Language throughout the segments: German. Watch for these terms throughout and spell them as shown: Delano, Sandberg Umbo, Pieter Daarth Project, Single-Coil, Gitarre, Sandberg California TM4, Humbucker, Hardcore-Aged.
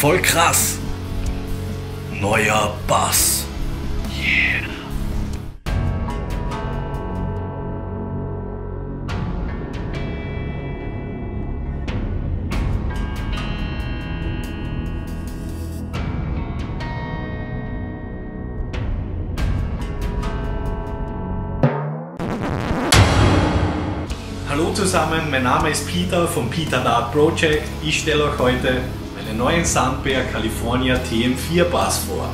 Voll krass. Neuer Bass. Yeah. Hallo zusammen, mein Name ist Pieter vom Pieter Daarth Project. Ich stelle euch heute meinen neuen Sandberg California TM4 Bass vor.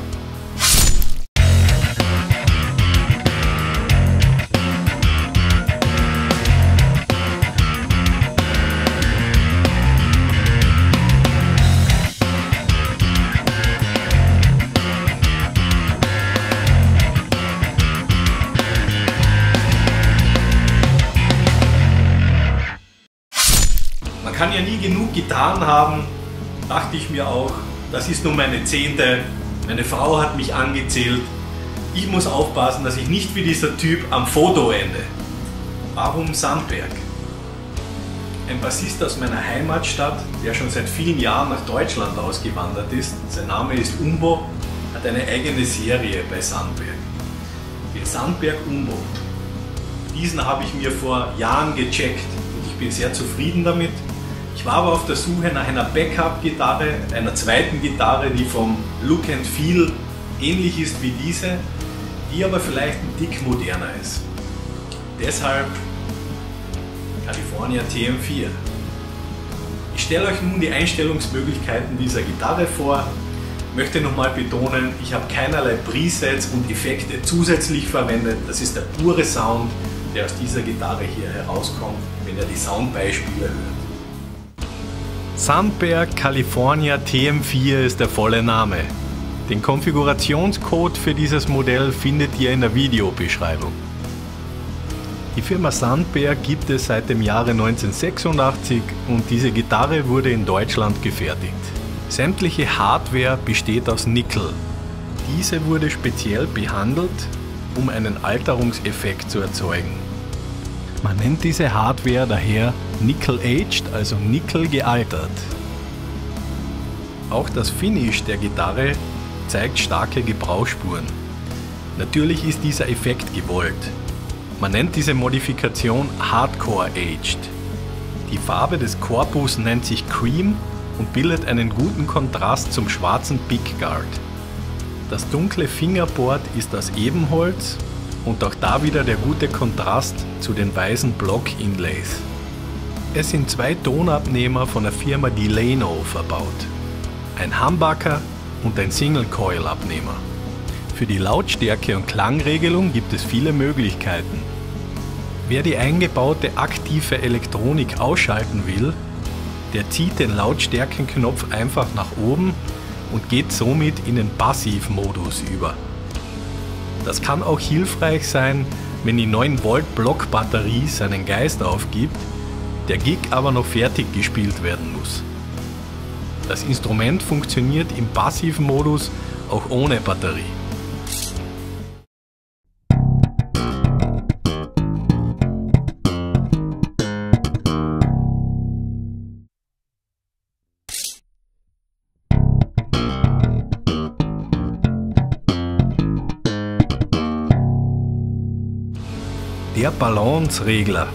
Man kann ja nie genug Gitarren haben, dachte ich mir auch. Das ist nun meine 10. Meine Frau hat mich angezählt. Ich muss aufpassen, dass ich nicht wie dieser Typ am Foto ende. Warum Sandberg? Ein Bassist aus meiner Heimatstadt, der schon seit vielen Jahren nach Deutschland ausgewandert ist, sein Name ist Umbo, hat eine eigene Serie bei Sandberg. Den Sandberg Umbo. Diesen habe ich mir vor Jahren gecheckt und ich bin sehr zufrieden damit. Ich war aber auf der Suche nach einer Backup-Gitarre, einer zweiten Gitarre, die vom Look and Feel ähnlich ist wie diese, die aber vielleicht ein Tick moderner ist. Deshalb California TM4. Ich stelle euch nun die Einstellungsmöglichkeiten dieser Gitarre vor. Ich möchte nochmal betonen, ich habe keinerlei Presets und Effekte zusätzlich verwendet. Das ist der pure Sound, der aus dieser Gitarre hier herauskommt, wenn ihr die Soundbeispiele hört. Sandberg California TM4 ist der volle Name. Den Konfigurationscode für dieses Modell findet ihr in der Videobeschreibung. Die Firma Sandberg gibt es seit dem Jahre 1986 und diese Gitarre wurde in Deutschland gefertigt. Sämtliche Hardware besteht aus Nickel. Diese wurde speziell behandelt, um einen Alterungseffekt zu erzeugen. Man nennt diese Hardware daher Nickel-Aged, also Nickel gealtert. Auch das Finish der Gitarre zeigt starke Gebrauchsspuren. Natürlich ist dieser Effekt gewollt. Man nennt diese Modifikation Hardcore-Aged. Die Farbe des Korpus nennt sich Cream und bildet einen guten Kontrast zum schwarzen Pickguard. Das dunkle Fingerboard ist aus Ebenholz und auch da wieder der gute Kontrast zu den weißen Block-Inlays. Es sind 2 Tonabnehmer von der Firma Delano verbaut. Ein Humbucker und ein Single-Coil-Abnehmer. Für die Lautstärke und Klangregelung gibt es viele Möglichkeiten. Wer die eingebaute aktive Elektronik ausschalten will, der zieht den Lautstärkenknopf einfach nach oben und geht somit in den Passivmodus über. Das kann auch hilfreich sein, wenn die 9-Volt-Block-Batterie seinen Geist aufgibt, der Gig aber noch fertig gespielt werden muss. Das Instrument funktioniert im Passivmodus auch ohne Batterie. Der Balanceregler.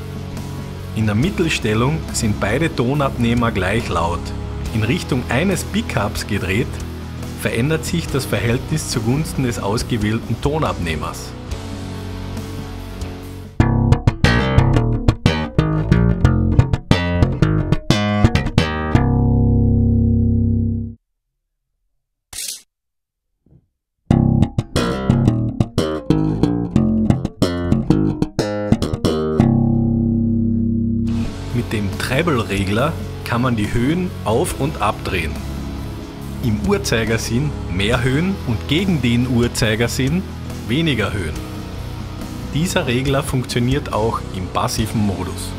In der Mittelstellung sind beide Tonabnehmer gleich laut. In Richtung eines Pickups gedreht, verändert sich das Verhältnis zugunsten des ausgewählten Tonabnehmers. Mit dem Treble-Regler kann man die Höhen auf- und abdrehen. Im Uhrzeigersinn mehr Höhen und gegen den Uhrzeigersinn weniger Höhen. Dieser Regler funktioniert auch im passiven Modus.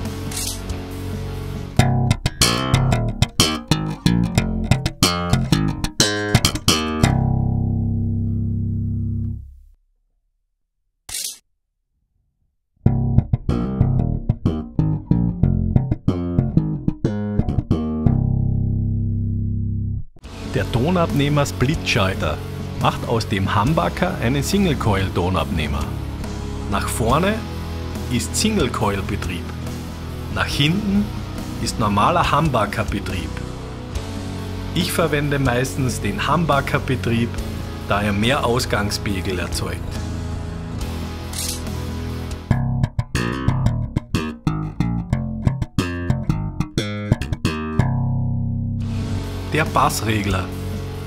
Der der Tonabnehmer Splitschalter macht aus dem Humbucker einen Single-Coil-Tonabnehmer. Nach vorne ist Single-Coil-Betrieb, nach hinten ist normaler Humbucker-Betrieb. Ich verwende meistens den Humbucker-Betrieb, da er mehr Ausgangspegel erzeugt. Der Bassregler.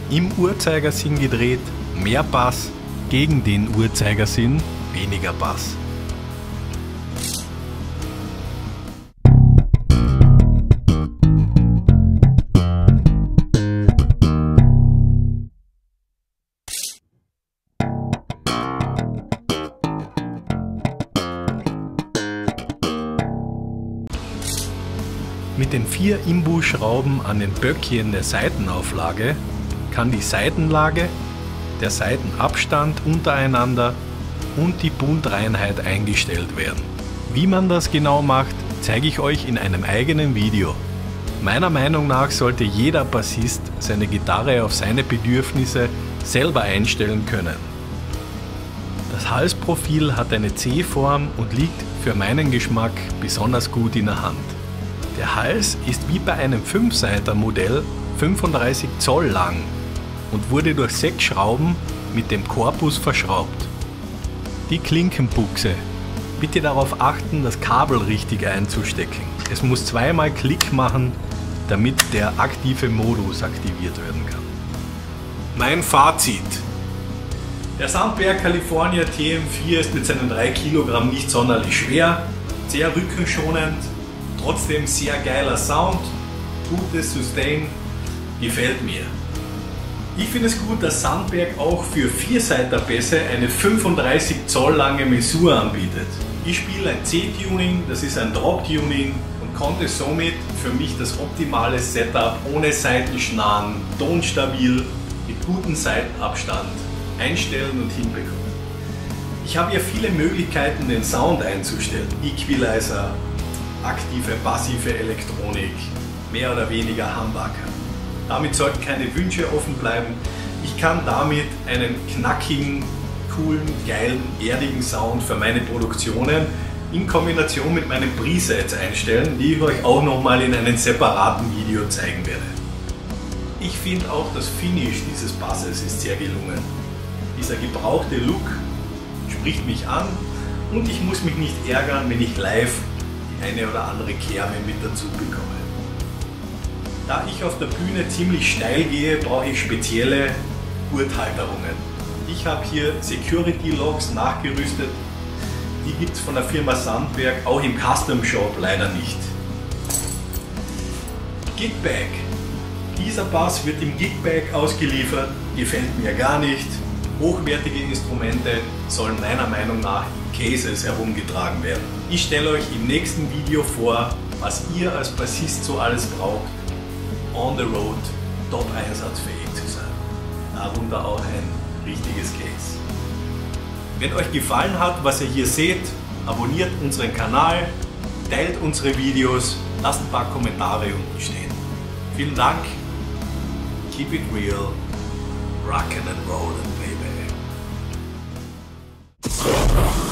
Im Uhrzeigersinn gedreht, mehr Bass, gegen den Uhrzeigersinn, weniger Bass. Mit den 4 Imbu-Schrauben an den Böckchen der Saitenauflage kann die Saitenlage, der Saitenabstand untereinander und die Bundreinheit eingestellt werden. Wie man das genau macht, zeige ich euch in einem eigenen Video. Meiner Meinung nach sollte jeder Bassist seine Gitarre auf seine Bedürfnisse selber einstellen können. Das Halsprofil hat eine C-Form und liegt für meinen Geschmack besonders gut in der Hand. Der Hals ist wie bei einem 5-Seiter-Modell 35 Zoll lang und wurde durch 6 Schrauben mit dem Korpus verschraubt. Die Klinkenbuchse. Bitte darauf achten, das Kabel richtig einzustecken. Es muss 2-mal Klick machen, damit der aktive Modus aktiviert werden kann. Mein Fazit. Der Sandberg California TM4 ist mit seinen 3 Kilogramm nicht sonderlich schwer, sehr rückenschonend. Trotzdem sehr geiler Sound, gutes Sustain, gefällt mir. Ich finde es gut, dass Sandberg auch für 4-Seiter-Bässe eine 35 Zoll lange Messur anbietet. Ich spiele ein C-Tuning, das ist ein Drop-Tuning und konnte somit für mich das optimale Setup ohne Seitenschnarren, tonstabil, mit gutem Seitenabstand einstellen und hinbekommen. Ich habe ja viele Möglichkeiten, den Sound einzustellen. Equalizer, aktive, passive Elektronik, mehr oder weniger Humbucker. Damit sollten keine Wünsche offen bleiben. Ich kann damit einen knackigen, coolen, geilen, erdigen Sound für meine Produktionen in Kombination mit meinen Presets einstellen, die ich euch auch nochmal in einem separaten Video zeigen werde. Ich finde auch das Finish dieses Basses ist sehr gelungen. Dieser gebrauchte Look spricht mich an und ich muss mich nicht ärgern, wenn ich live eine oder andere Kerbe mit dazu bekomme. Da ich auf der Bühne ziemlich steil gehe, brauche ich spezielle Gurthalterungen. Ich habe hier Security Locks nachgerüstet. Die gibt es von der Firma Sandberg auch im Custom Shop leider nicht. Gigback. Dieser Bass wird im Gigback ausgeliefert, gefällt mir gar nicht. Hochwertige Instrumente sollen meiner Meinung nach in Cases herumgetragen werden. Ich stelle euch im nächsten Video vor, was ihr als Bassist so alles braucht, on the road, top einsatzfähig zu sein. Darunter auch ein richtiges Case. Wenn euch gefallen hat, was ihr hier seht, abonniert unseren Kanal, teilt unsere Videos, lasst ein paar Kommentare unten stehen. Vielen Dank, keep it real, rockin' and rollin', baby.